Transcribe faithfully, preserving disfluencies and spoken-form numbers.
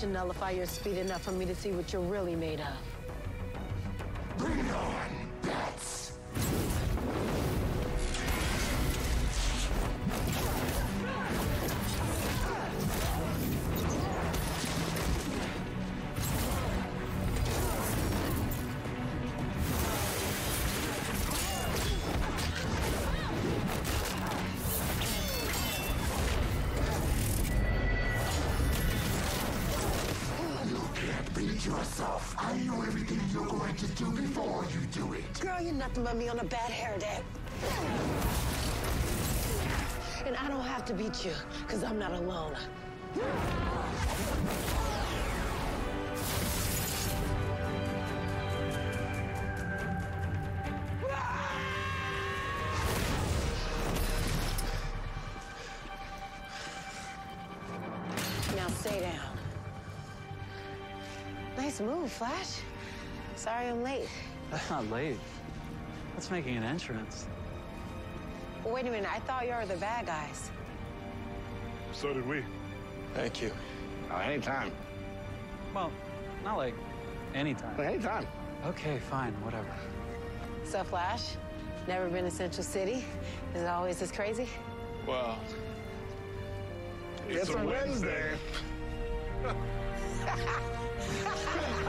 to nullify your speed enough for me to see what you're really made of. Bring on, Bats! Yourself. I know everything you're going to do before you do it. Girl, you're nothing but me on a bad hair day. And I don't have to beat you, because I'm not alone. Now, stay down. Nice move, Flash. Sorry I'm late. That's not late. That's making an entrance. Wait a minute. I thought you were the bad guys. So did we. Thank you. Oh, anytime. Well, not like anytime. Like anytime. Okay, fine, whatever. So, Flash, never been to Central City? Is it always this crazy? Well, it's, it's a Wednesday. Wednesday. Ha ha ha!